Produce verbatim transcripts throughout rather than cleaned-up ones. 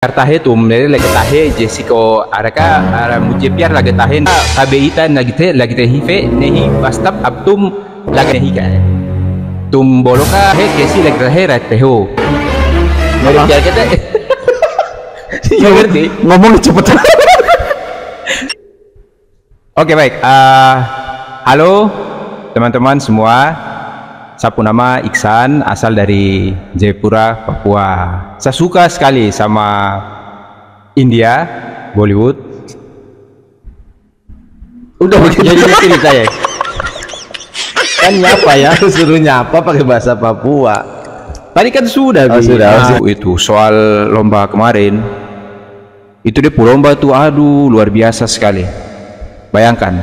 Kartahe tuh menere lagi tahe Jessica Agatha ara mujhe pyar lage tahe K B I ta nagte lagte hi fe nahi bastab ab tum lag nahi gaye tum bolo ka hai kaisi lag rahe rehte ho mere pyar ke ta ye karti ngomong cepet. Oke, baik. Uh, halo teman-teman semua, Sapunama Iksan, asal dari Jayapura, Papua. Saya suka sekali sama India, Bollywood. Udah begitu jadi cerita ya. Kan nyapa ya, suruh nyapa pakai bahasa Papua. Tadi kan sudah, oh, sudah. Nah, itu soal lomba kemarin. Itu dia puromba tuh, aduh luar biasa sekali. Bayangkan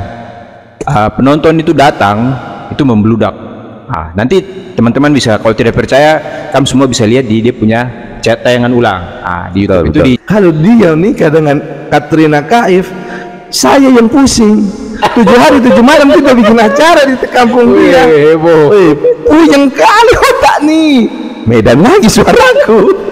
uh, penonton itu datang itu membludak. Nah, nanti teman-teman bisa, kalau tidak percaya, kamu semua bisa lihat di dia punya chat tayangan ulang. Nah, di YouTube betul, itu betul. Di... Kalau dia nikah dengan Katrina Kaif, saya yang pusing. Tujuh hari tujuh malam kita bikin acara di kampung dia. Heboh. Puyeng kali otak nih. Medan lagi suaraku.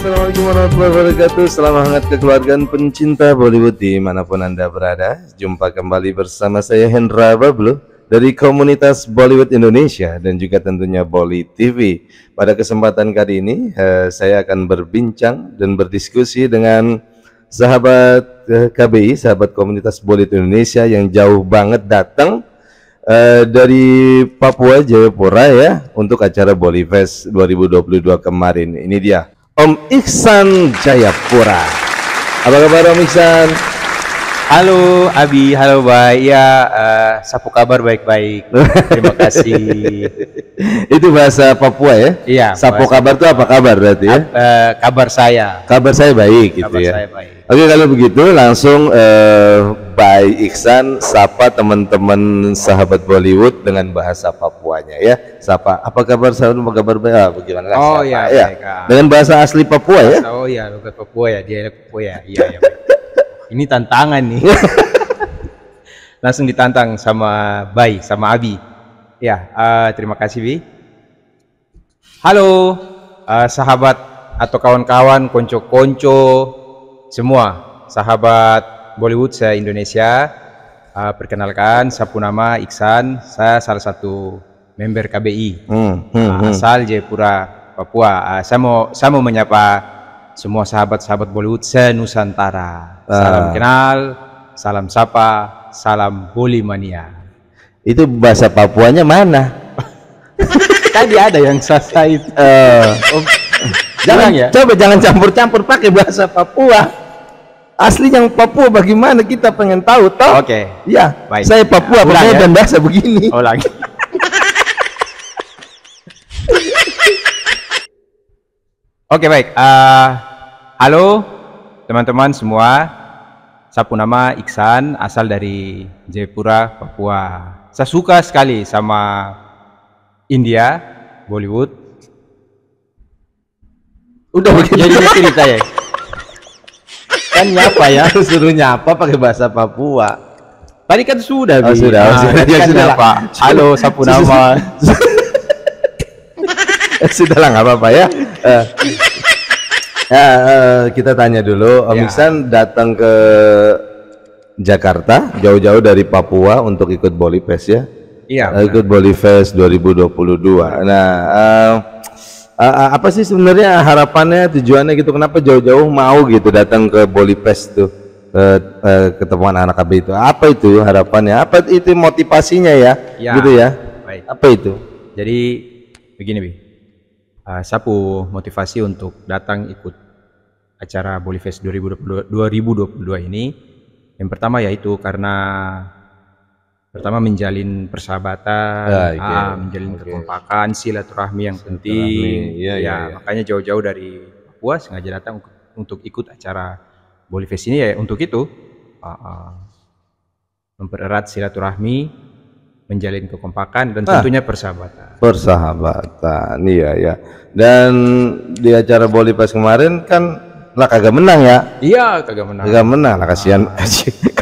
Assalamualaikum warahmatullahi wabarakatuh. Selamat hangat kekeluargaan pencinta Bollywood dimanapun anda berada. Jumpa kembali bersama saya Hendra Wablu dari komunitas Bollywood Indonesia dan juga tentunya Bolly T V. Pada kesempatan kali ini eh, saya akan berbincang dan berdiskusi dengan sahabat eh, K B I, sahabat komunitas Bollywood Indonesia yang jauh banget datang Uh, dari Papua, Jayapura ya, untuk acara Bollyfest dua ribu dua puluh dua kemarin. Ini dia Om Iksan Jayapura. Apa kabar Om Iksan? Halo Abi, halo Bay. Ya, uh, sapu kabar baik-baik. Terima kasih. Itu bahasa Papua ya? Iya. Sapu kabar itu apa kabar berarti ya? Uh, kabar saya. Kabar saya baik, kabar gitu ya. Saya baik. Oke, kalau begitu langsung uh, Bay Iksan sapa teman-teman sahabat Bollywood dengan bahasa Papuanya ya. Sapa, apa kabar sahabat, apa kabar Bay? Ah, bagaimana? Oh iya, ya. Dengan bahasa asli Papua ya? Oh iya, logat Papua ya, dia Papua ya. Iya ya. Ini tantangan nih. Langsung ditantang sama Bay, sama Abi. Ya, uh, terima kasih Bi. Halo uh, sahabat atau kawan-kawan, konco-konco semua sahabat Bollywood saya Indonesia, uh, perkenalkan saya Sapunama Iksan, saya salah satu member K B I hmm, hmm, uh, asal Jayapura, Papua. Uh, saya mau saya mau menyapa semua sahabat-sahabat Bollywood se Nusantara. Uh. Salam kenal, salam sapa, salam Bollymaniak. Itu bahasa Papuanya mana? Tadi ada yang sasa itu. Uh, oh. Jangan ya. Coba jangan campur-campur pakai bahasa Papua. Asli yang Papua bagaimana kita pengen tahu toh? Oke. Okay. Ya. Baik. Saya Papua nah, ya. Dan bahasa begini. Oh lagi. Oke, baik. Uh, halo teman-teman semua. Sapunama Iksan, asal dari Jayapura, Papua. Saya suka sekali sama India, Bollywood. Udah begitu jadi cerita ya. Kan nyapa ya, suruh nyapa pakai bahasa Papua. Tadi kan sudah. Oh, sudah, nah, sudah, dia kan sudah Pak. Halo Sapunama. Sudah lah, nggak apa-apa ya. Uh, uh, uh, kita tanya dulu, Om ya. Iksan datang ke Jakarta jauh-jauh dari Papua untuk ikut Bollyfest ya. Iya. Uh, ikut Bollyfest dua ribu dua puluh dua. Nah. Uh, Uh, apa sih sebenarnya harapannya, tujuannya gitu, kenapa jauh-jauh mau gitu datang ke Bollyfest tuh, uh, uh, ketemuan anak K B I itu, apa itu harapannya, apa itu motivasinya ya, ya gitu ya, baik. Apa itu? Jadi begini Bi, uh, sapu motivasi untuk datang ikut acara Bollyfest dua ribu dua puluh dua ini, yang pertama yaitu karena pertama menjalin persahabatan, ah, okay. ah, menjalin okay. kekompakan, silaturahmi yang silaturahmi. penting. Ya, ya, ya, ya. Makanya jauh-jauh dari Papua sengaja datang untuk ikut acara Bollyfest ini ya untuk itu, uh, uh, mempererat silaturahmi, menjalin kekompakan dan tentunya ah, persahabatan. Persahabatan, iya ya. Dan di acara Bollyfest kemarin kan lah kagak menang ya? Iya, kagak menang. Kagak menang, lah kasihan. Ah,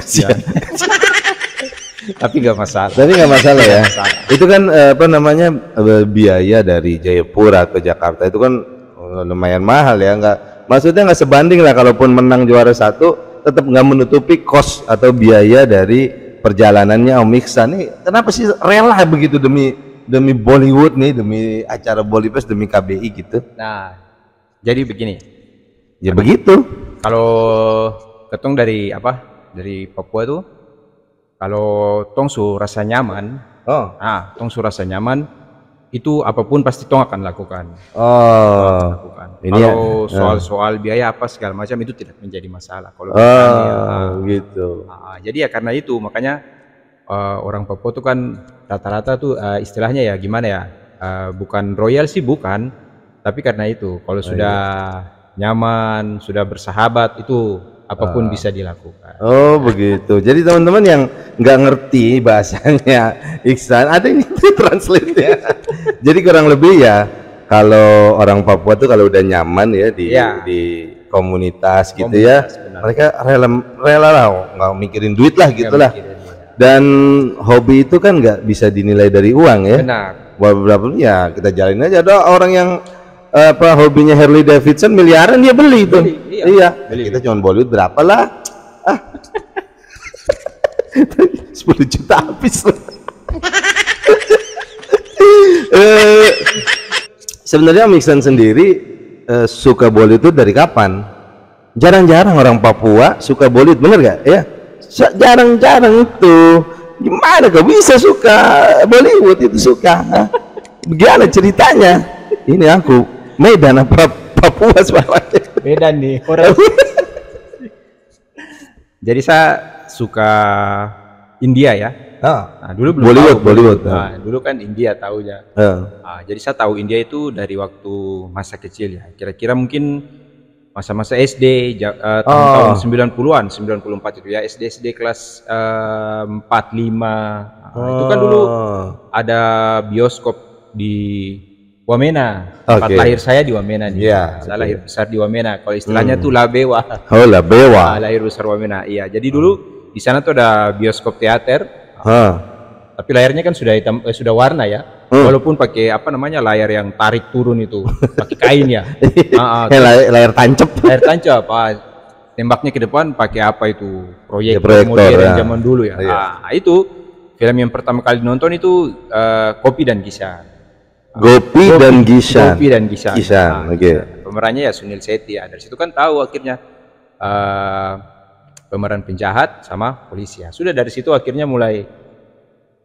kasihan. Tapi nggak masalah. Tapi nggak masalah ya. Masalah. Itu kan apa namanya biaya dari Jayapura ke Jakarta itu kan lumayan mahal ya, nggak, maksudnya nggak sebanding lah. Kalaupun menang juara satu, tetap nggak menutupi kos atau biaya dari perjalanannya Om Iksan nih. Kenapa sih rela begitu demi demi Bollywood nih, demi acara Bollyfest, demi K B I gitu? Nah, jadi begini. Ya karena begitu. Kalau ketong dari apa? Dari Papua tuh, kalau tong su rasa nyaman, oh, ah, tong su rasa nyaman. Itu apapun pasti tong akan lakukan. Oh, lakukan. Kalau ya, soal-soal uh. biaya apa segala macam itu tidak menjadi masalah. Kalau oh, ya, gitu. Uh, jadi ya karena itu makanya uh, orang Papua tuh kan rata-rata tuh uh, istilahnya ya gimana ya, uh, bukan royal sih bukan, tapi karena itu kalau oh, sudah iya, nyaman, sudah bersahabat itu apapun uh. bisa dilakukan. Oh begitu. Jadi teman-teman yang nggak ngerti bahasanya Iksan, ada ini translate ya. Jadi kurang lebih ya, kalau orang Papua tuh kalau udah nyaman ya di, ya, di komunitas, komunitas gitu ya, benar, mereka rela, rela lah, nggak mikirin duit lah gitulah. Dan hobi itu kan nggak bisa dinilai dari uang ya. Benar. Berapa ya kita jalanin aja. Ada orang yang apa hobinya Harley Davidson miliaran dia beli itu. Iya, iya. Beli, kita cuma Bollywood berapa lah? Ah. sepuluh juta habis lah. eh, sebenarnya Om Iksan sendiri eh, suka Bollywood itu dari kapan? Jarang-jarang orang Papua suka Bollywood, bener gak? Ya, jarang-jarang itu. Gimana kok bisa suka Bollywood itu suka? Nah, bagaimana ceritanya? Ini aku Medan apa Papua sebenarnya? Medan nih orang. Jadi saya suka India ya. Oh. Nah, dulu belum Bollywood, tahu, Bollywood. Nah, dulu kan India tahu ya. Oh. Nah, jadi saya tahu India itu dari waktu masa kecil ya. Kira-kira mungkin masa-masa S D uh, tahun-tahun oh, sembilan puluhan, sembilan puluh empat itu ya. S D S D kelas uh, empat lima. Nah, oh, itu kan dulu ada bioskop di Wamena, tempat okay, lahir saya di Wamena nih. Yeah, saya okay, lahir besar di Wamena. Kalau istilahnya hmm, tuh Labewa. Oh, Labewa. Nah, lahir besar Wamena. Iya, jadi dulu hmm, di sana tuh ada bioskop teater. Huh. Tapi layarnya kan sudah hitam, eh, sudah warna ya. Hmm. Walaupun pakai apa namanya layar yang tarik turun itu, pakai kain ya. Nah, layar, layar tancap. Layar tancap. Ah, tembaknya ke depan pakai apa itu? Proyektor, ya, proyektor modern ya, zaman dulu ya. Oh, iya. Nah, itu film yang pertama kali nonton itu uh, Gopi dan Kishan. Gopi, Gopi dan Kishan. Gopi dan Kishan. Kishan. Nah, oke. Okay. Pemerannya ya Sunil Sethi. Ya. Dari situ kan tahu akhirnya uh, pemeran penjahat sama polisi ya. Sudah dari situ akhirnya mulai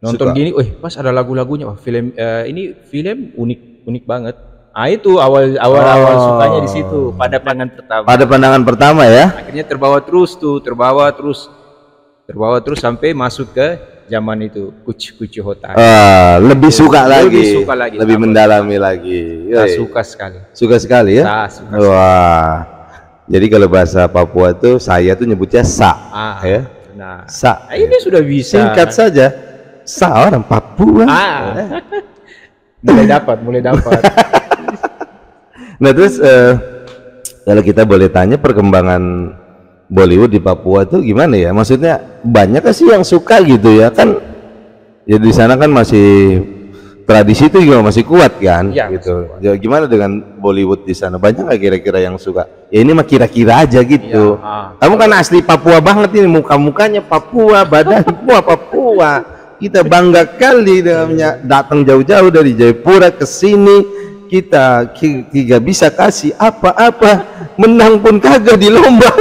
nonton suka, gini, "Wih, pas ada lagu-lagunya, wah film uh, ini film unik-unik banget." Ah itu awal awal awal oh, sukanya di situ, pada pandangan pertama. Pada pandangan pertama ya. Akhirnya terbawa terus tuh, terbawa terus terbawa terus sampai masuk ke zaman itu kucu-kucu hotai. Ah, lebih suka lagi. Lebih suka lagi. Lebih mendalami lagi. Saya suka sekali. Suka sekali ya? Saya suka. Wah. Jadi kalau bahasa Papua tuh saya tuh nyebutnya sa. Ah, ya. Nah, sa. Nah, ini sudah bisa. Singkat saja. Sa orang Papua. Ah. Ya. Mulai dapat, mulai dapat. Nah, terus eh, kalau kita boleh tanya perkembangan Bollywood di Papua tuh gimana ya? Maksudnya banyak sih yang suka gitu ya kan? Ya di sana kan masih tradisi itu juga masih kuat kan? Ya, gitu. Kuat. Ya, gimana dengan Bollywood di sana? Banyak nggak kira-kira yang suka? Ya ini mah kira-kira aja gitu. Ya, ah. Kamu kan asli Papua banget ini, muka-mukanya Papua, badan Papua, Papua. Kita bangga kali dengannya datang jauh-jauh dari Jayapura ke sini. Kita tidak bisa kasih apa-apa, menang pun kagak di lomba.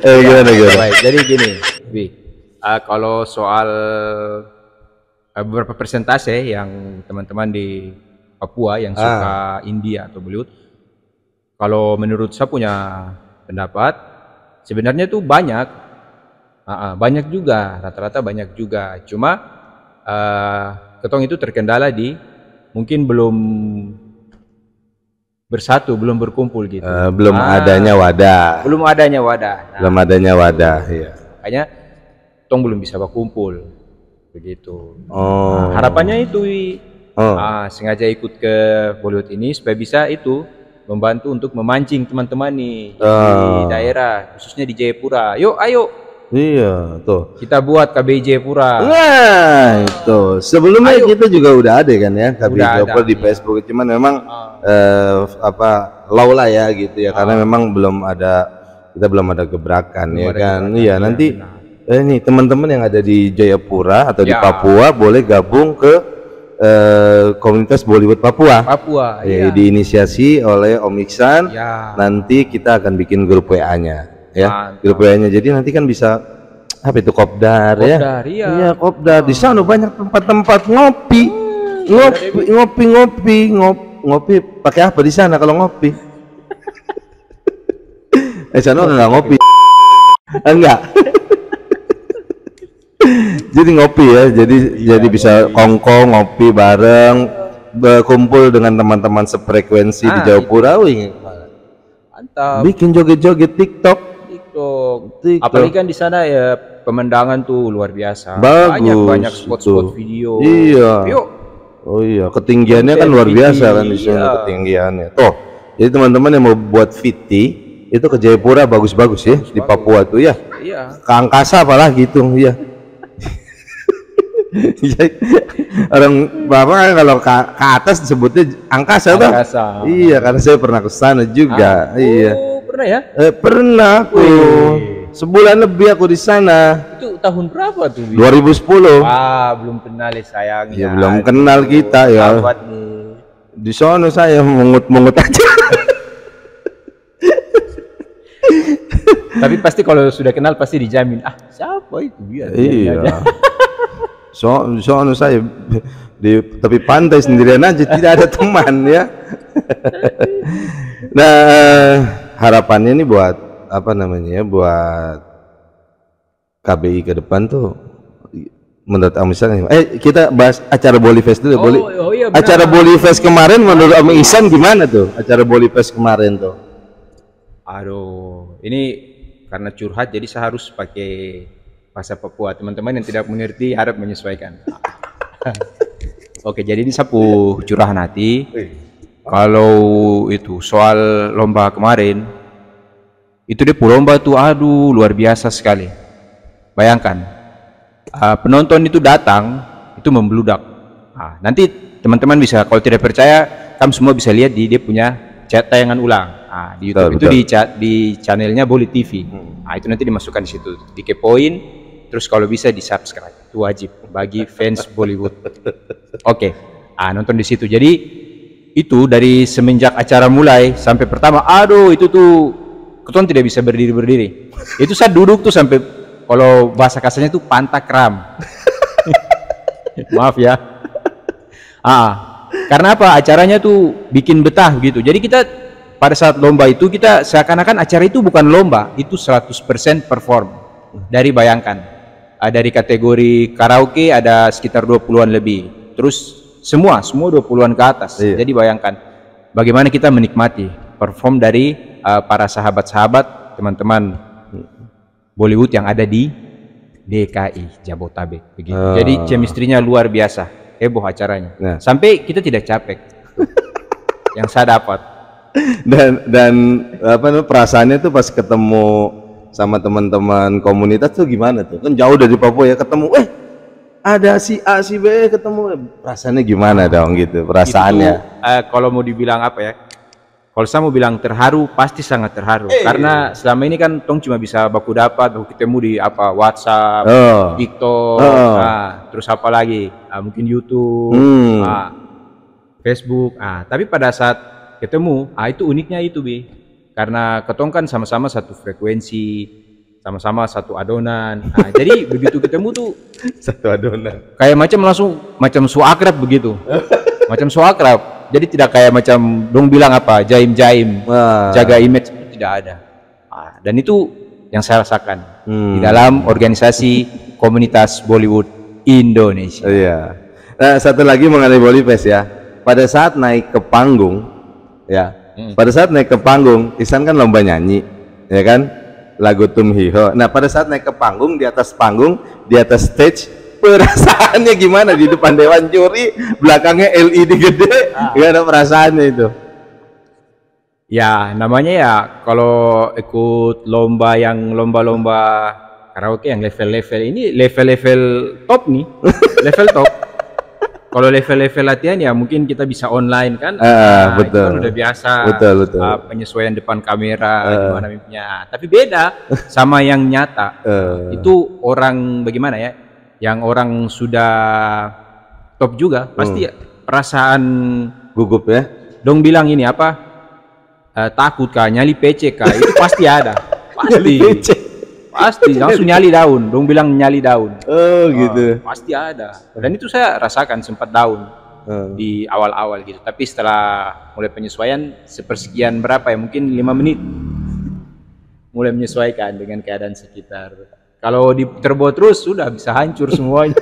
Eh, gimana, gimana? Baik, jadi gini, Bi, uh, kalau soal uh, beberapa persentase yang teman-teman di Papua yang suka ah, India atau Bollywood, kalau menurut saya punya pendapat, sebenarnya itu banyak, uh, uh, banyak juga, rata-rata banyak juga. Cuma uh, ketong itu terkendala di mungkin belum bersatu, belum berkumpul gitu. Uh, belum nah, adanya wadah. Belum adanya wadah. Nah, belum adanya wadah, iya. Makanya tong belum bisa berkumpul. begitu. Oh. Nah, harapannya itu oh. Nah, sengaja ikut ke Bollywood ini supaya bisa itu membantu untuk memancing teman-teman nih oh. di daerah khususnya di Jayapura. Yuk, ayo. Iya, tuh. Kita buat K B I Jayapura. Nah, itu. Sebelumnya ayo. Kita juga udah ada kan ya K B I Jayapura di Facebook, iya. Cuman memang oh. eh, apa low lah ya gitu ya oh. karena memang belum ada kita belum ada gebrakan belum ya ada kan. Gebrakan, iya, ya, nanti benar. Eh nih teman-teman yang ada di Jayapura atau ya. Di Papua boleh gabung ke eh, komunitas Bollywood Papua. Papua. Ya, ya. Diinisiasi oleh Om Iksan. Ya. Nanti kita akan bikin grup W A-nya, ya. Mantap. Grup W A-nya. Jadi nanti kan bisa apa itu kopdar, kopdar ya? Iya, iya kopdar. Oh. Di sana banyak tempat-tempat ngopi. Hmm, ngopi, ngopi, ngopi, ngopi, ngopi. Pakai apa di sana kalau ngopi? Eh sana nggak ngopi. Enggak. Jadi ngopi ya, jadi iya, jadi bisa iya. kongkong ngopi bareng, berkumpul dengan teman-teman sefrekuensi ah, di Jayapura. Mantap. Bikin joget-joget TikTok. TikTok. TikTok. Apalagi kan di sana ya pemandangan tuh luar biasa. Bagus. Banyak banyak spot-spot video. Iya. Yuk. Oh iya, ketinggiannya Konten kan luar biasa kan di sana iya. ketinggiannya. Tuh. Jadi teman-teman yang mau buat fiti itu ke Jayapura bagus-bagus ya, bagus, di Papua bagus. Tuh ya. Iya. Ke angkasa apalah gitu, ya. Orang Bapak kan kalau ke, ke atas disebutnya angkasa, angkasa. Tuh. Iya, karena saya pernah ke sana juga. Ah, iya. Oh, pernah ya? Eh, pernah aku. Wih. Sebulan lebih aku di sana. Itu tahun berapa tuh? dua ribu sepuluh. Wah, belum kenal ya sayangnya. Ya belum kenal itu. Kita ya. Di sono saya mengut-mengut aja. Tapi pasti kalau sudah kenal pasti dijamin ah siapa itu biar iya so soalnya saya di tapi pantai sendirian aja tidak ada teman ya. Nah harapannya ini buat apa namanya buat K B I ke depan tuh menurut Om Iksan eh kita bahas acara Bollyfest dulu. Oh, Bolly oh iya, acara Bollyfest kemarin menurut Om Iksan gimana tuh acara Bollyfest kemarin tuh? Aduh ini karena curhat jadi saya harus pakai bahasa Papua. Teman-teman yang tidak mengerti harap menyesuaikan. Oke, jadi ini sapu curahan hati. Kalau itu soal lomba kemarin itu dia lomba tuh aduh luar biasa sekali. Bayangkan uh, penonton itu datang itu membludak. Nah, nanti teman-teman bisa kalau tidak percaya kamu semua bisa lihat di dia punya chat tayangan ulang. Nah, di YouTube betul, itu betul. Di, di channelnya Bolly T V. Hmm. Nah, itu nanti dimasukkan di situ, dikepoin, terus kalau bisa di subscribe, itu wajib bagi fans Bollywood. Oke, okay. Nah, nonton di situ. Jadi itu dari semenjak acara mulai sampai pertama, aduh itu tuh, keton tidak bisa berdiri berdiri. Itu saya duduk tuh sampai kalau bahasa kasarnya tuh pantakram. Maaf ya. Ah. Karena apa acaranya tuh bikin betah gitu. Jadi kita pada saat lomba itu kita seakan-akan acara itu bukan lomba, itu seratus persen perform dari bayangkan. Dari kategori karaoke ada sekitar dua puluhan lebih. Terus semua, semua dua puluhan ke atas. Iya. Jadi bayangkan bagaimana kita menikmati perform dari uh, para sahabat-sahabat, teman-teman Bollywood yang ada di D K I Jabotabek begitu. Oh. Jadi chemistry-nya luar biasa. Heboh acaranya, nah. Sampai kita tidak capek. Yang saya dapat dan dan apa perasaannya tuh pas ketemu sama teman-teman komunitas tuh gimana tuh? Kan jauh dari Papua ya ketemu, eh ada si A si B ketemu, perasaannya gimana dong gitu? Perasaannya? Itu, uh, kalau mau dibilang apa ya? Kalau saya mau bilang terharu, pasti sangat terharu. Eh, karena selama ini kan tong cuma bisa baku dapat, baku ketemu di apa WhatsApp, oh, TikTok, oh, nah, terus apa lagi? Nah, mungkin YouTube, hmm, nah, Facebook. Nah, tapi pada saat ketemu, ah itu uniknya itu bi, karena ketong kan sama-sama satu frekuensi, sama-sama satu adonan. Nah, jadi begitu ketemu tuh satu adonan. Kayak macam langsung macam suakrab begitu, macam suakrab. Jadi tidak kayak macam dong bilang apa jaim-jaim, ah, jaga image itu tidak ada. Ah, dan itu yang saya rasakan hmm. di dalam organisasi komunitas Bollywood Indonesia. Oh, iya. Nah, satu lagi mengenai Bollyfest ya. Pada saat naik ke panggung, ya, hmm. pada saat naik ke panggung, Iksan kan lomba nyanyi, ya kan, lagu Tum Hiho. Nah, pada saat naik ke panggung, di atas panggung, di atas stage, perasaannya gimana di depan dewan juri, belakangnya L E D gede, nggak ah. ada perasaannya itu? Ya namanya ya kalau ikut lomba yang lomba-lomba karaoke yang level-level ini, level-level top nih, level top. Kalau level-level latihan ya mungkin kita bisa online kan, uh, nah, betul. Itu kan udah biasa, betul, betul. Uh, penyesuaian depan kamera, uh. gimana mimpinya. Tapi beda sama yang nyata, uh. itu orang bagaimana ya, yang orang sudah top juga, pasti hmm. perasaan gugup ya. Dong bilang ini apa, uh, takut kah, nyali pecek kah, itu pasti ada, pasti. Pasti langsung nyali daun, dong bilang nyali daun. Oh gitu. Uh, pasti ada. Dan itu saya rasakan sempat daun uh. di awal-awal gitu. Tapi setelah mulai penyesuaian sepersekian berapa ya mungkin lima menit mulai menyesuaikan dengan keadaan sekitar. Kalau diterbawa terus sudah bisa hancur semuanya.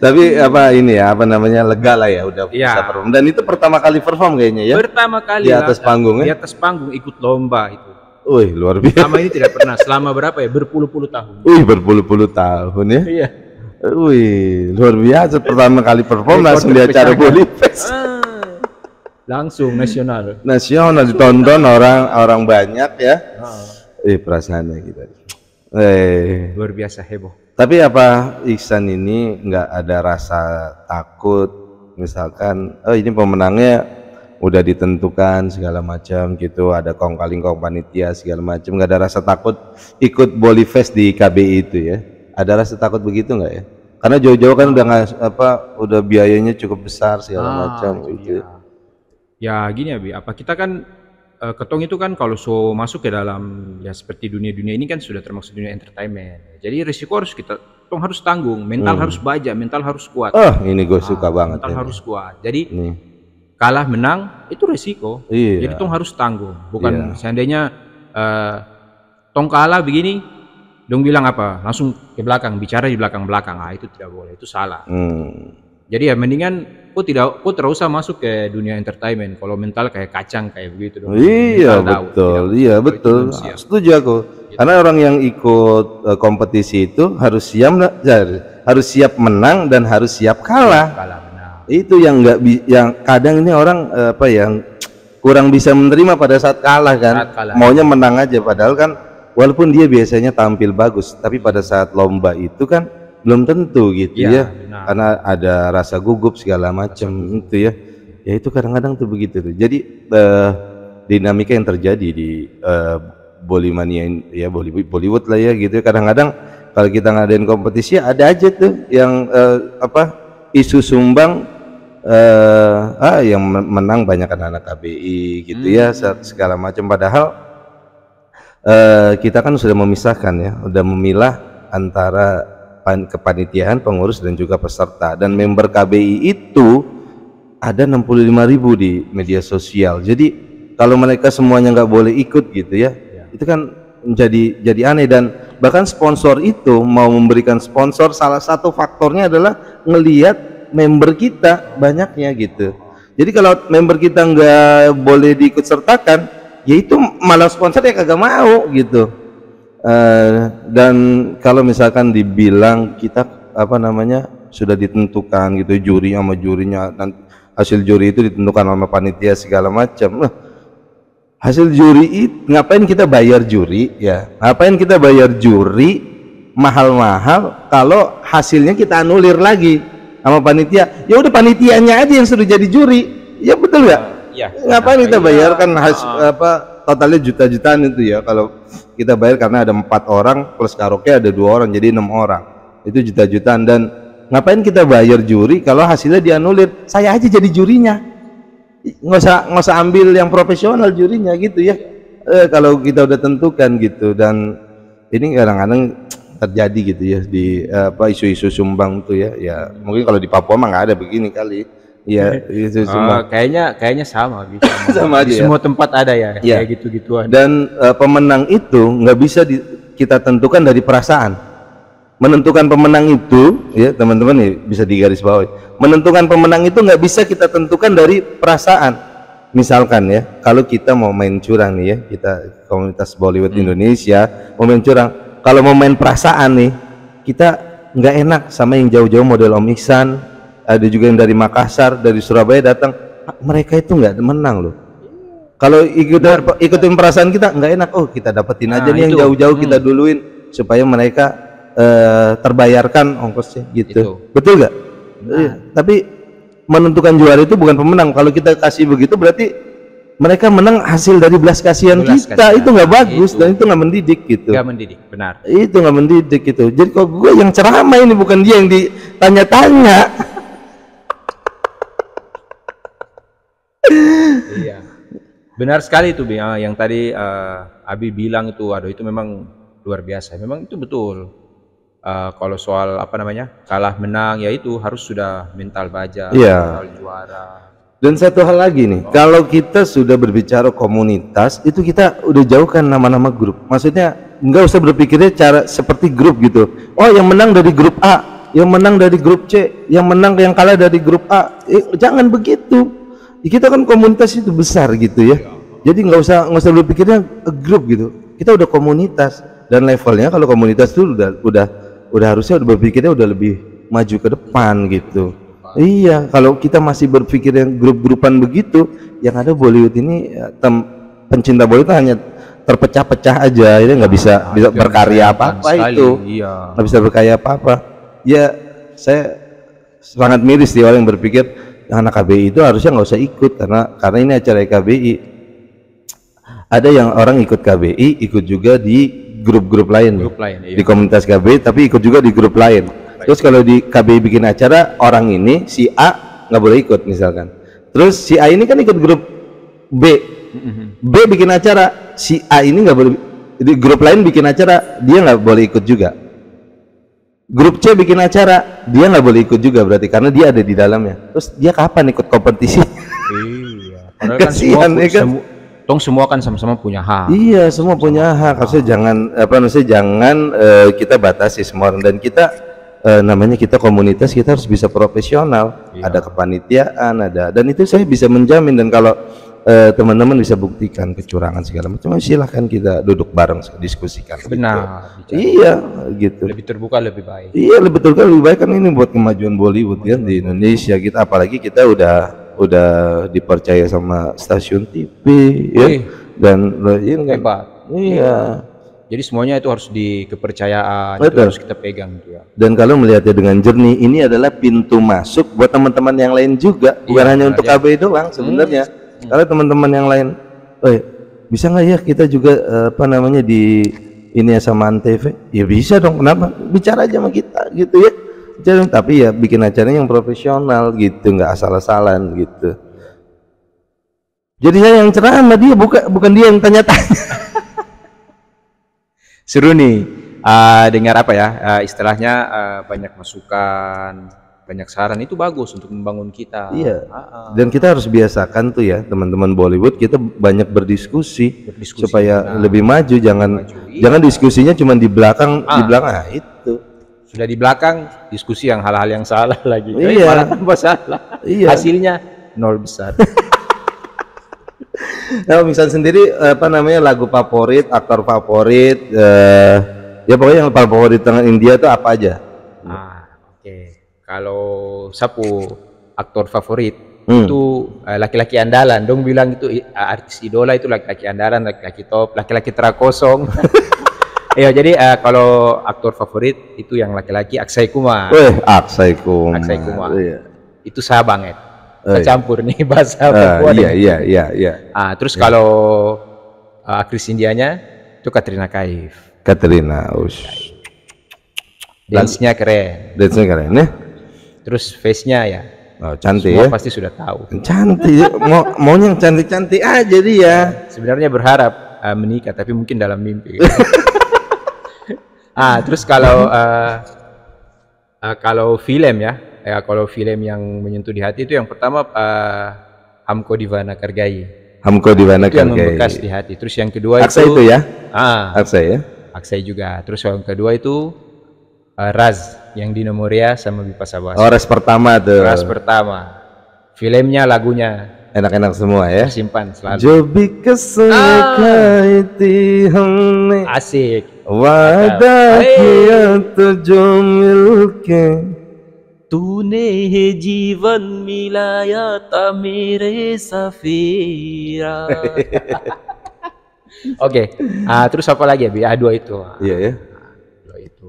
Tapi apa ini ya, apa namanya, lega lah ya udah ya. Bisa perform. Dan itu pertama kali perform kayaknya ya? Pertama kali di atas lah, panggung ya? Di atas panggung ikut lomba itu. Wih luar biasa. Selama ini tidak pernah, selama berapa ya? Berpuluh-puluh tahun. Wih berpuluh-puluh tahun ya? Iya. Wih luar biasa, pertama kali perform langsung di acara Bollyfest. Ah, langsung nasional. Nasional ditonton orang-orang banyak ya. Ah. Eh perasaannya gitu. Eh luar biasa heboh. Tapi apa Iksan ini nggak ada rasa takut misalkan oh ini pemenangnya udah ditentukan segala macam gitu, ada kong kaling kong panitia segala macam, nggak ada rasa takut ikut Bollyfest di K B I itu ya? Ada rasa takut begitu nggak ya? Karena jauh-jauh kan udah ngas, apa udah biayanya cukup besar segala ah, macam gitu. Ya. Ya gini ya Bi, apa kita kan ketong itu kan kalau show masuk ke dalam ya seperti dunia-dunia ini kan sudah termasuk dunia entertainment. Jadi risiko harus kita tong harus tanggung, mental hmm. harus baja, mental harus kuat. Oh, ini gue suka ah, banget. Mental ini. Harus kuat. Jadi ini. Kalah menang itu risiko. Iya. Jadi tong harus tanggung. Bukan iya. seandainya uh, tong kalah begini, dong bilang apa? Langsung ke belakang, bicara di belakang-belakang. Ah, itu tidak boleh, itu salah. Hmm. Jadi ya mendingan kok tidak, kok terus masuk ke dunia entertainment. Kalau mental kayak kacang kayak begitu dong. Iya mental betul, tahu, iya betul. Nah, setuju aku. Gitu. Karena orang yang ikut uh, kompetisi itu harus siap, harus siap menang dan harus siap kalah. Kalah menang. Itu yang nggak, yang kadang ini orang uh, apa yang kurang bisa menerima pada saat kalah kan. Saat kalah. Maunya menang aja padahal kan, walaupun dia biasanya tampil bagus, tapi pada saat lomba itu kan. Belum tentu gitu ya, ya. Karena ada rasa gugup segala macam itu ya, ya itu kadang-kadang tuh begitu tuh. Jadi uh, dinamika yang terjadi di uh, Bollymaniak ya, Bollywood lah ya gitu. Kadang-kadang kalau kita ngadain kompetisi ada aja tuh yang uh, apa isu sumbang uh, ah yang menang banyak anak-anak K B I gitu hmm. ya segala macam. Padahal uh, kita kan sudah memisahkan ya, sudah memilah antara kepanitiaan, pengurus dan juga peserta. Dan member K B I itu ada enam puluh lima ribu di media sosial. Jadi kalau mereka semuanya nggak boleh ikut gitu ya, ya. Itu kan menjadi jadi aneh. Dan bahkan sponsor itu mau memberikan sponsor, salah satu faktornya adalah ngelihat member kita banyaknya gitu. Jadi kalau member kita nggak boleh diikut sertakan, ya itu malah sponsor ya kagak mau gitu. Uh, dan kalau misalkan dibilang kita apa namanya sudah ditentukan gitu, juri sama jurinya, nanti hasil juri itu ditentukan sama panitia segala macam. Nah, hasil juri itu ngapain kita bayar juri ya? Ngapain kita bayar juri mahal-mahal kalau hasilnya kita anulir lagi sama panitia? Ya udah panitianya aja yang sudah jadi juri. Ya betul nggak? Ya. Ngapain kita bayarkan hasil apa? Totalnya juta-jutaan itu ya kalau kita bayar, karena ada empat orang plus karaoke ada dua orang jadi enam orang, itu juta-jutaan. Dan ngapain kita bayar juri kalau hasilnya dianulir? Saya aja jadi jurinya, nggak usah nggak usah ambil yang profesional jurinya gitu ya, eh, kalau kita udah tentukan gitu. Dan ini kadang-kadang terjadi gitu ya di apa isu-isu sumbang tuh ya. Ya mungkin kalau di Papua mah nggak ada begini kali. Iya, uh, kayaknya kayaknya sama gitu. Sama aja. Semua ya? Tempat ada ya, ya. Kayak gitu-gituan. Dan uh, pemenang itu nggak bisa di, kita tentukan dari perasaan. Menentukan pemenang itu, ya teman-teman ya, bisa digaris bawahi. Menentukan pemenang itu nggak bisa kita tentukan dari perasaan. Misalkan ya, kalau kita mau main curang nih ya, kita komunitas Bollywood hmm. Indonesia mau main curang, kalau mau main perasaan nih, kita nggak enak sama yang jauh-jauh model Om Iksan, ada juga yang dari Makassar, dari Surabaya datang, mereka itu nggak menang loh. Kalau ikut, ikutin perasaan kita nggak enak, oh kita dapetin aja nah, nih itu. Yang jauh-jauh hmm. kita duluin supaya mereka uh, terbayarkan ongkosnya gitu, itu. Betul nggak? Nah. Tapi menentukan juara itu bukan pemenang. Kalau kita kasih begitu berarti mereka menang hasil dari belas kasihan belas kita kasihan. Itu nggak bagus itu. Dan itu nggak mendidik gitu. Nggak mendidik, benar. Itu nggak mendidik gitu. Jadi kok gue yang ceramah ini bukan dia yang ditanya-tanya. Iya, benar sekali itu yang tadi uh, Abi bilang itu. Aduh itu memang luar biasa. Memang itu betul. Uh, kalau soal apa namanya kalah menang, ya itu harus sudah mental baja, yeah. Mental juara. Dan satu hal lagi nih, oh. Kalau kita sudah berbicara komunitas, itu kita udah jauhkan nama-nama grup. Maksudnya nggak usah berpikirnya cara seperti grup gitu. Oh, yang menang dari grup A, yang menang dari grup C, yang menang yang kalah dari grup A. Eh, jangan begitu. Kita kan komunitas itu besar gitu ya. Jadi nggak usah nggak usah berpikirnya grup gitu. Kita udah komunitas dan levelnya kalau komunitas itu udah udah udah harusnya udah berpikirnya udah lebih maju ke depan gitu. Iya, kalau kita masih berpikir yang grup-grupan begitu, yang ada Bollywood ini tem, pencinta Bollywood hanya terpecah-pecah aja, ini nggak bisa, nah, bisa berkarya apa-apa itu, iya. Nggak bisa berkarya apa-apa. Ya, saya sangat miris sih orang yang berpikir anak K B I itu harusnya nggak usah ikut karena karena ini acara K B I. Ada yang orang ikut K B I, ikut juga di grup-grup lain, grup lain iya. Di komunitas K B I, tapi ikut juga di grup lain. Terus kalau di K B I bikin acara, orang ini si A nggak boleh ikut misalkan. Terus si A ini kan ikut grup B, B bikin acara, si A ini nggak boleh. Di grup lain bikin acara, dia nggak boleh ikut juga. Grup C bikin acara, dia nggak boleh ikut juga berarti karena dia ada di dalamnya. Terus dia kapan ikut kompetisi? Iya. Kasihan ya kan. Tong semua kan sama-sama punya hak. Iya, semua punya hak. Harusnya jangan apa namanya jangan uh, kita batasi semua orang dan kita. E, namanya kita komunitas, kita harus bisa profesional, iya. Ada kepanitiaan, ada dan itu saya bisa menjamin dan kalau teman-teman bisa buktikan kecurangan segala macam, silahkan kita duduk bareng diskusikan. Benar. Gitu. Iya, gitu. Lebih terbuka lebih baik. Iya, lebih terbuka lebih baik kan ini buat kemajuan Bollywood kan ya, di Indonesia kita, apalagi kita udah udah dipercaya sama stasiun T V, ya, dan ini hebat. Iya. Jadi semuanya itu harus di kepercayaan, itu harus kita pegang gitu ya. Dan kalau melihatnya dengan jernih, ini adalah pintu masuk buat teman-teman yang lain juga, iya, bukan hanya untuk K B I doang sebenarnya. Hmm. Kalau teman-teman yang lain, oh ya, bisa nggak ya kita juga apa namanya di ini ya sama Antv? Ya bisa dong, kenapa? Bicara aja sama kita gitu ya. Bicara, tapi ya bikin acaranya yang profesional gitu, nggak asal-asalan gitu. Jadi saya yang ceramah dia bukan bukan dia yang tanya-tanya. Seru nih, uh, dengar apa ya, uh, istilahnya uh, banyak masukan, banyak saran, itu bagus untuk membangun kita. Iya, uh-uh. Dan kita harus biasakan tuh ya teman-teman Bollywood, kita banyak berdiskusi, berdiskusi supaya nah, lebih maju, jangan maju, iya. Jangan diskusinya cuma di belakang, ah. Di belakang nah, itu. Sudah di belakang, diskusi yang hal-hal yang salah lagi, iya. Malah tambah salah, iya. Hasilnya nol besar. Nah, misalnya sendiri apa namanya lagu favorit, aktor favorit, eh, ya pokoknya yang favorit tangan India itu apa aja? Ah, oke. Okay. Kalau sapu aktor favorit hmm. itu laki-laki eh, andalan. Dong bilang itu artis idola itu laki-laki andalan, laki-laki top, laki-laki terakosong. Ya jadi eh, kalau aktor favorit itu yang laki-laki Akshay Kumar. Eh, Akshay Kumar. Akshay Kumar. Iya. Itu sah banget. Tercampur nih bahasa uh, Papua. Iya, iya, iya, iya. Ah, terus iya. Kalau uh, aktris Indianya itu Katrina Kaif. Katrina, ush. Dance-nya keren. Dance-nya keren ya. Terus face-nya ya. Oh, cantik semua ya. Pasti sudah tahu. Cantik. Mau maunya yang cantik-cantik aja dia. Sebenarnya berharap uh, menikah tapi mungkin dalam mimpi. Ah, terus kalau uh, uh, kalau film ya. Ya, kalau film yang menyentuh di hati itu yang pertama uh, Hamko Deewana Kar Gaye. Hamko Deewana Kar Gaye. Yang membekas di hati. Terus yang kedua Akshay itu, itu ya. Ah, Akshay ya. Akshay juga. Terus yang kedua itu uh, Raz yang di Nomoria sama Bipasha Basu. Oh, Raz pertama tuh. Raz pertama. Filmnya, lagunya enak-enak semua ya. Simpan selalu. Asik. वादा किया तो जो मिलके तूने है जीवन मिलाया था मेरे Safira. Oke, uh, terus apa lagi ya? Ah, dua itu. Iya ya. Dua itu.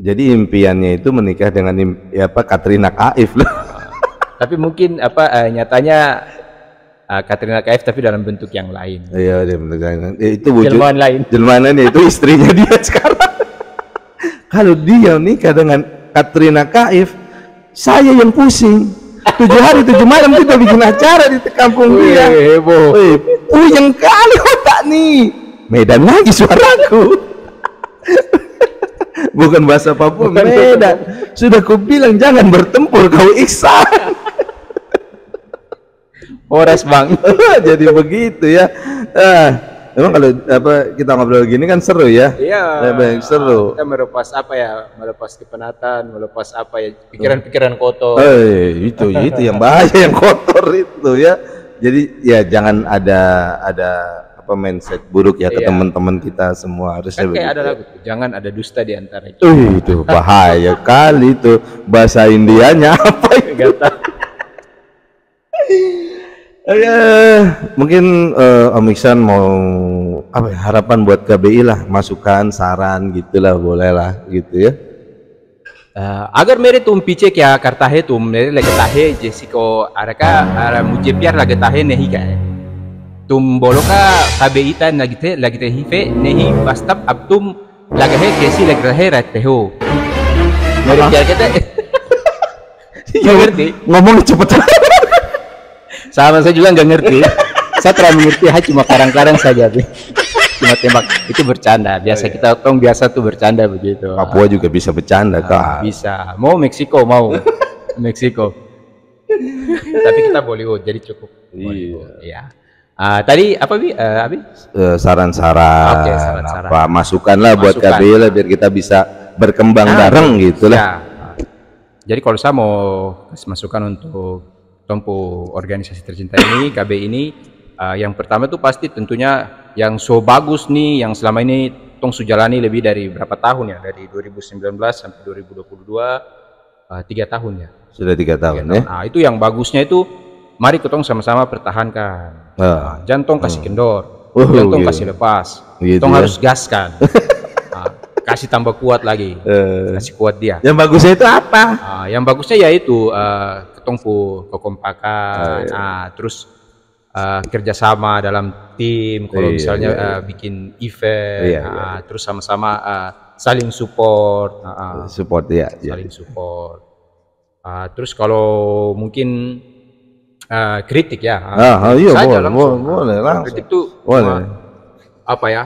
Jadi impiannya itu menikah dengan ya apa Katrina Kaif loh. Tapi mungkin apa uh, nyatanya uh, Katrina Kaif tapi dalam bentuk yang lain. Iya, dalam bentuk yang lain. Itu wujud jelmaan lain. Jelmaannya itu istrinya dia sekarang. Kalau dia nikah dengan Katrina Kaif, saya yang pusing. Tujuh hari tujuh malam kita bikin acara di kampung dia. Heboh. Puyeng kali otak nih. Medan lagi suaraku. Bukan bahasa Papua, bukan Medan. Sudah kubilang jangan bertempur kau Iksan. Ores bang. Jadi begitu ya. Uh. Emang kalau apa kita ngobrol gini kan seru ya? Iya. Lebih seru. Kita melepas apa ya? Melepas kepenatan, melepas apa ya? Pikiran-pikiran kotor. Eh, itu itu yang bahaya yang kotor itu ya. Jadi ya jangan ada ada apa mindset buruk ya ke iya. teman-teman kita semua harusnya kan begitu. Ada lagu, jangan ada dusta di antara kita. Uh, itu bahaya kali itu bahasa Indianya apa itu? Ya, mungkin uh, Om Iksan mau apa harapan buat K B I lah, masukan, saran gitulah boleh lah gitu ya. Uh, agar mere tum piche kya karta hai tum mere lagta hai jaise ko araka ara mujhe pyar lagta hai nahi kya hai tum bolo ka K B I ta lagte lagte hi pe nahi bastab ab tum lag hai kaisi lag rahe rehte ho mere kya kehte hai ngomong cepetan. Sama saya juga nggak ngerti. Saya terlalu mengerti, ha, cuma karang-karang saja, cuma tembak. Itu bercanda. Biasa oh, iya. kita tong biasa tuh bercanda begitu. Papua juga bisa bercanda, Kak. Bisa. Mau Meksiko, mau Meksiko. Tapi kita Bollywood, jadi cukup. Bollywood. Iya. Uh, tadi apa bi? Uh, abi? Saran-saran. Oke, saran-saran. Apa masukanlah buat K B I biar kita bisa berkembang nah, bareng gitulah. Ya. Jadi kalau saya mau masukan untuk tempo organisasi tercinta ini K B I ini uh, yang pertama tuh pasti tentunya yang so bagus nih yang selama ini tong sujalani lebih dari berapa tahun ya dari dua ribu sembilan belas sampai dua ribu dua puluh dua uh, tiga tahun ya sudah tiga tahun ya. Nah itu yang bagusnya itu mari ketong sama-sama pertahankan uh, jangan tong kasih uh, kendor uh, jangan tong uh, kasih lepas gitu tong ya? Harus gaskan. Nah, kasih tambah kuat lagi uh, kasih kuat dia yang bagusnya itu apa uh, yang bagusnya yaitu uh, tunggu kekompakan, oh, iya. Nah, terus uh, kerjasama dalam tim. Kalau iya, misalnya iya. Uh, bikin event, iya, nah, iya. terus sama-sama uh, saling support, uh, support ya, saling iya. support. Uh, terus kalau mungkin uh, kritik ya, ah, iya, saja boleh, langsung. Boleh, langsung. Kritik itu uh, apa ya?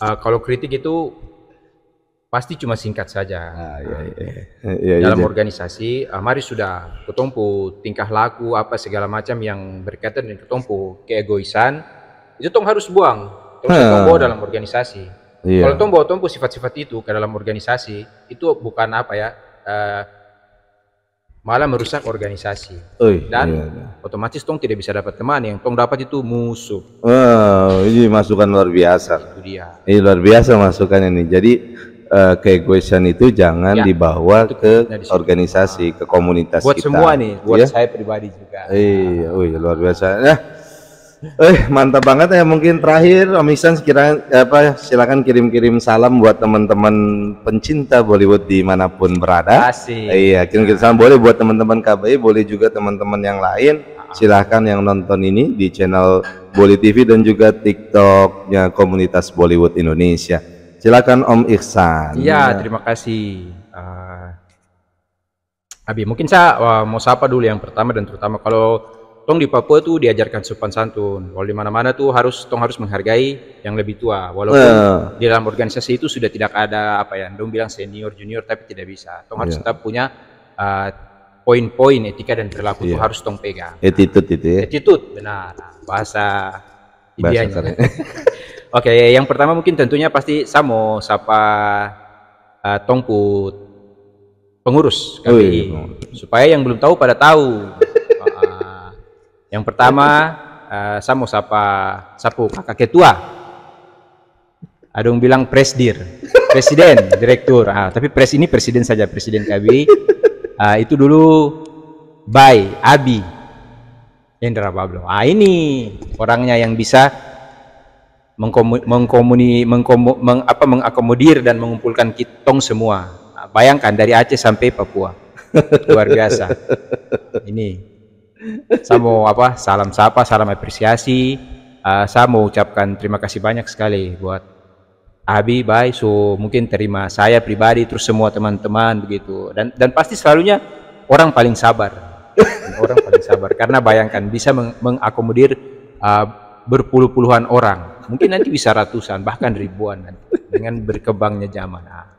Uh, kalau kritik itu pasti cuma singkat saja. Ah, iya, iya. Iya, dalam iya. organisasi, uh, mari sudah ketompo tingkah laku apa segala macam yang berkaitan dengan ketompo keegoisan itu tong harus buang, terus tong bawa dalam organisasi. Iya. Kalau tong bawa tompo sifat-sifat itu ke dalam organisasi itu bukan apa ya, uh, malah merusak organisasi. Ui, dan iya, iya. otomatis tong tidak bisa dapat teman, yang tong dapat itu musuh. Wow, ini masukan luar biasa. Itu dia. Ini luar biasa masukannya nih. Jadi Uh, keegoisan itu jangan ya, dibawa itu ke organisasi, ke komunitas buat kita. Semua nih, buat ya? Saya pribadi juga. Iya, wih, luar biasa. Nah, eh mantap banget ya. Mungkin terakhir Om Iksan sekiranya apa silakan kirim-kirim salam buat teman-teman pencinta Bollywood dimanapun berada. Asik. Iya, kirim-kirim salam boleh buat teman-teman K B I, boleh juga teman-teman yang lain. Silahkan yang nonton ini di channel Bolly T V dan juga TikToknya komunitas Bollywood Indonesia. Silakan Om Iksan. Iya, terima kasih. Uh, Abi, mungkin saya uh, mau sapa dulu yang pertama dan terutama kalau tong di Papua tuh diajarkan sopan santun. Kalau di mana-mana tuh harus tong harus menghargai yang lebih tua. Walaupun uh. di dalam organisasi itu sudah tidak ada apa ya, dong bilang senior junior tapi tidak bisa. Tong harus yeah. tetap punya poin-poin uh, etika dan perilaku yeah. tuh harus tong pegang. Attitude itu ya. Attitude, benar. Bahasa idealnya. Oke, okay, yang pertama mungkin tentunya pasti saya mau sapa uh, tongpu pengurus K B I oh, iya, iya. supaya yang belum tahu pada tahu. Uh, yang pertama uh, saya mau sapa sapu kakak ketua Ada yang bilang presdir, presiden, direktur. Ah, tapi pres ini presiden saja, presiden K B I. Ah, itu dulu Bay, Abi, Hendra Wablu. Ah, ini orangnya yang bisa mengkomu, mengkomuni, mengkomu, meng, apa, mengakomodir dan mengumpulkan kitong semua. Ah, bayangkan dari Aceh sampai Papua, luar biasa. Ini, saya mau apa? Salam sapa, salam apresiasi. Ah, saya mau ucapkan terima kasih banyak sekali buat Abi, bye, so mungkin terima saya pribadi, terus semua teman-teman begitu, dan dan pasti selalunya orang paling sabar, orang paling sabar, karena bayangkan bisa meng mengakomodir uh, berpuluh-puluhan orang, mungkin nanti bisa ratusan, bahkan ribuan nanti, dengan berkembangnya zaman. Ah,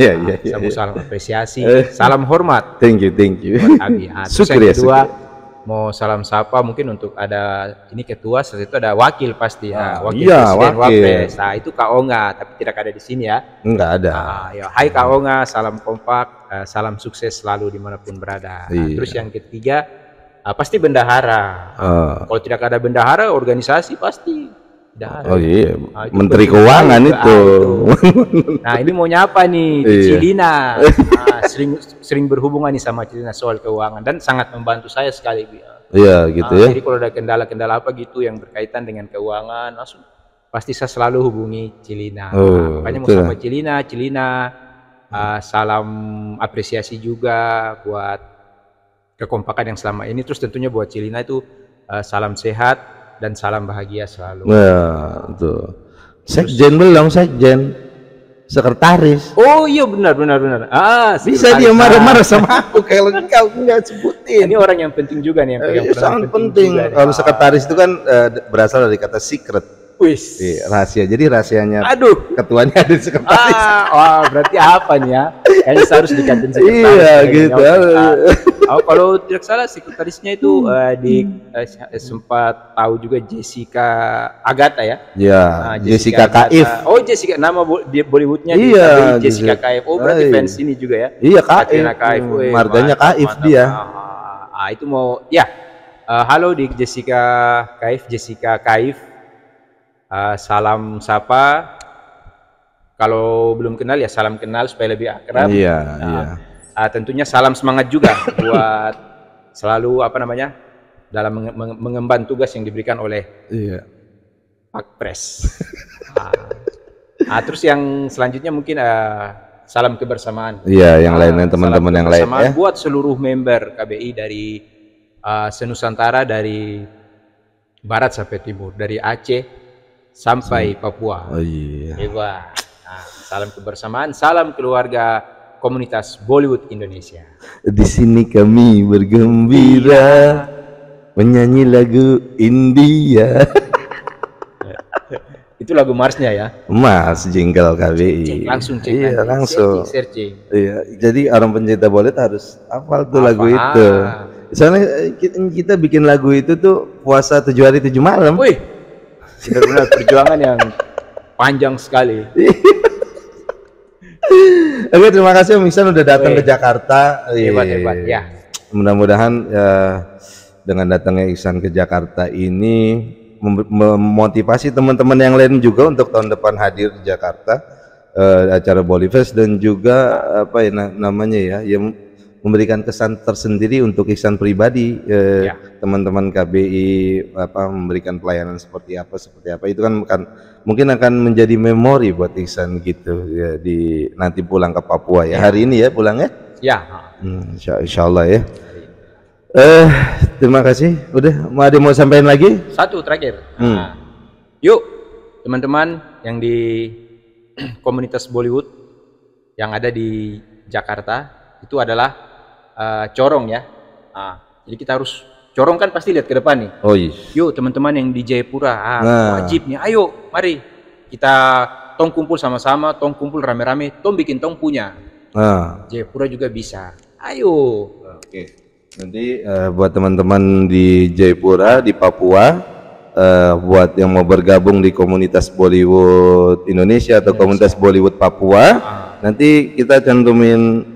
yeah, nah, yeah, yeah, yeah. Salam apresiasi, salam hormat. Thank you, thank you. Abi, ah, terus yang kedua mau salam sapa mungkin untuk ada ini ketua, setelah itu ada wakil pasti ya, wakil iya, presiden, wapres. Nah itu Kak Onga, tapi tidak ada di sini ya. Enggak ada. Nah, ya, hai Kak Onga, salam kompak, salam sukses selalu dimanapun berada. Nah, iya. Terus yang ketiga pasti bendahara. Uh. Kalau tidak ada bendahara organisasi pasti. Bendahara. Oh iya, nah, itu Menteri Keuangan itu. Ah, itu. Nah ini mau nyapa nih, iya. Cilina. sering sering berhubungan nih sama Cilina soal keuangan dan sangat membantu saya sekali. Iya, gitu nah, ya. Jadi kalau ada kendala-kendala apa gitu yang berkaitan dengan keuangan, langsung pasti saya selalu hubungi Cilina. Oh, nah, makanya mau sama Cilina, Cilina uh, salam apresiasi juga buat kekompakan yang selama ini. Terus tentunya buat Cilina itu uh, salam sehat dan salam bahagia selalu. Nah, tuh. Sekjen belum sekjen. Sekretaris. Oh iya benar benar benar. Ah, bisa dia marah-marah sama aku kalau kau nggak sebutin. Ini orang yang penting juga nih yang pegang peran. Sangat penting. Kalau sekretaris itu kan uh, berasal dari kata secret. Wis. Eh, rahasia. Jadi rahasianya. Aduh. Ketuanya ada sekretaris. Ah, oh, berarti apa nih ya? Kayaknya harus dikatin sekretaris. Iya gitu. Oh, kalau tidak salah sekretarisnya itu uh, di uh, sempat tahu juga Jessica Agatha ya? Iya. Nah, Jessica, Jessica Kaif. Oh Jessica, nama Bollywoodnya iya, di Jessica Kaif. Oh berarti ay. Fans ini juga ya? Iya Kaif. Katrina Kaif. Hmm, marganya Kaif dia. Ah itu mau ya. Uh, halo di Jessica Kaif, Jessica Kaif. Uh, salam sapa. Kalau belum kenal ya salam kenal supaya lebih akrab. Iya. Nah, iya. Uh, tentunya salam semangat juga buat selalu apa namanya dalam menge mengemban tugas yang diberikan oleh iya. Pak Pres. uh, uh, terus yang selanjutnya mungkin uh, salam kebersamaan. Iya, yang uh, lain-lain teman-teman yang lain. Ya? Buat seluruh member K B I dari uh, senusantara dari barat sampai timur, dari Aceh sampai Papua. Oh iya. Ewa. Uh, salam kebersamaan, salam keluarga. Komunitas Bollywood Indonesia. Di sini kami bergembira menyanyi lagu India. Itu lagu Marsnya ya? Mars jingle K B I. Langsung cek. Iya, langsung. Searching, searching. Iya, jadi orang pencinta Bollywood harus hafal tuh lagu itu. Soalnya kita bikin lagu itu tuh puasa tujuh hari tujuh malam. Wih, benar-benar perjuangan yang panjang sekali. Oke, terima kasih Om Iksan udah datang ke Jakarta. Hebat-hebat ya. Mudah-mudahan uh, dengan datangnya Iksan ke Jakarta ini memotivasi teman-teman yang lain juga untuk tahun depan hadir di Jakarta uh, acara Bollyfest dan juga apa ya namanya ya yang memberikan kesan tersendiri untuk Iksan pribadi uh, ya. Teman-teman K B I apa memberikan pelayanan seperti apa seperti apa itu kan bukan mungkin akan menjadi memori buat Iksan gitu ya, di nanti pulang ke Papua ya, ya. Hari ini ya pulang ya ya hmm, insya, insya Allah ya eh terima kasih udah mau ada mau sampaikan lagi satu terakhir hmm. Nah, yuk teman-teman yang di komunitas Bollywood yang ada di Jakarta itu adalah uh, corong ya nah, jadi kita harus corong kan pasti lihat ke depan nih. Oh iya. Yuk teman-teman yang di Jayapura, ah, nah. Wajib nih. Ayo, mari kita tong kumpul sama-sama, tong kumpul rame-rame, tong bikin tong punya. Nah. Jayapura juga bisa. Ayo. Oke. Nanti uh, buat teman-teman di Jayapura, di Papua, uh, buat yang mau bergabung di komunitas Bollywood Indonesia atau komunitas Bollywood Papua, ah. Nanti kita cantumin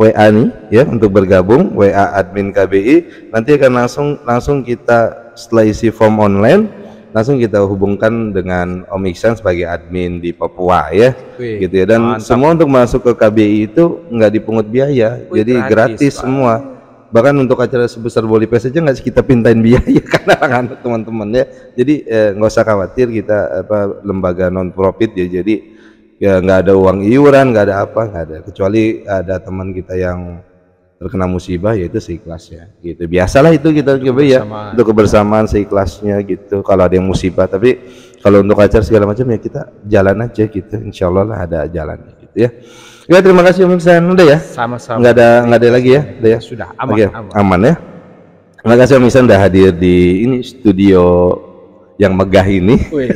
W A nih ya untuk bergabung W A admin K B I nanti akan langsung langsung kita setelah isi form online langsung kita hubungkan dengan Om Iksan sebagai admin di Papua ya. Wih, gitu ya. Dan mantap. Semua untuk masuk ke K B I itu nggak dipungut biaya. Wih, jadi gratis, gratis semua. Bahkan untuk acara sebesar Bollyfest aja nggak kita pintain biaya karena anak-anak teman-teman ya. Jadi nggak eh, usah khawatir, kita apa lembaga non profit ya. Jadi ya nggak ada uang iuran, nggak ada apa, nggak ada, kecuali ada teman kita yang terkena musibah yaitu seikhlasnya gitu. Biasalah itu kita coba ya untuk kebersamaan seikhlasnya gitu. Kalau ada yang musibah, tapi kalau untuk acara segala macam ya kita jalan aja gitu. Insya Allah lah ada jalannya gitu ya. Ya terima kasih Om Iksan, udah ya. Sama-sama. Nggak ada nggak ada lagi ya, udah ya. Sudah aman. Okay. Aman. Aman ya. Terima kasih Om Iksan udah hadir di ini studio yang megah ini. Wih,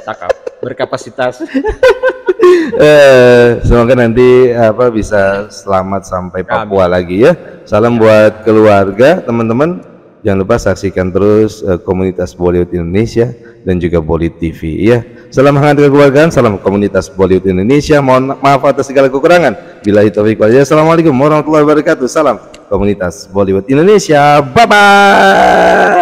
cakap berkapasitas. Eh, semoga nanti apa bisa selamat sampai Papua Amin. Lagi ya. Salam buat keluarga, teman-teman. Jangan lupa saksikan terus uh, komunitas Bollywood Indonesia dan juga Bolly T V ya. Salam hangat kekeluargaan, salam komunitas Bollywood Indonesia. Mohon maaf atas segala kekurangan. Billahi taufiq wal hidayah. Assalamualaikum warahmatullahi wabarakatuh. Salam komunitas Bollywood Indonesia. Bye bye.